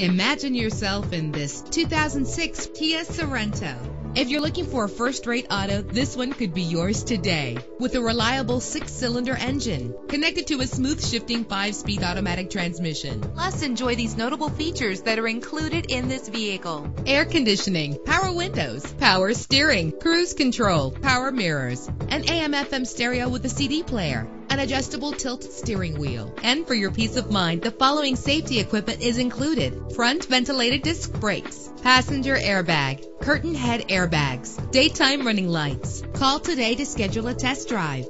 Imagine yourself in this 2006 Kia Sorento. If you're looking for a first-rate auto, this one could be yours today. With a reliable 6-cylinder engine connected to a smooth shifting 5-speed automatic transmission. Plus, enjoy these notable features that are included in this vehicle: air conditioning, power windows, power steering, cruise control, power mirrors, an AM/FM stereo with a CD player, an adjustable tilt steering wheel. And for your peace of mind, the following safety equipment is included: front ventilated disc brakes, passenger airbag, curtain head airbags, daytime running lights. Call today to schedule a test drive.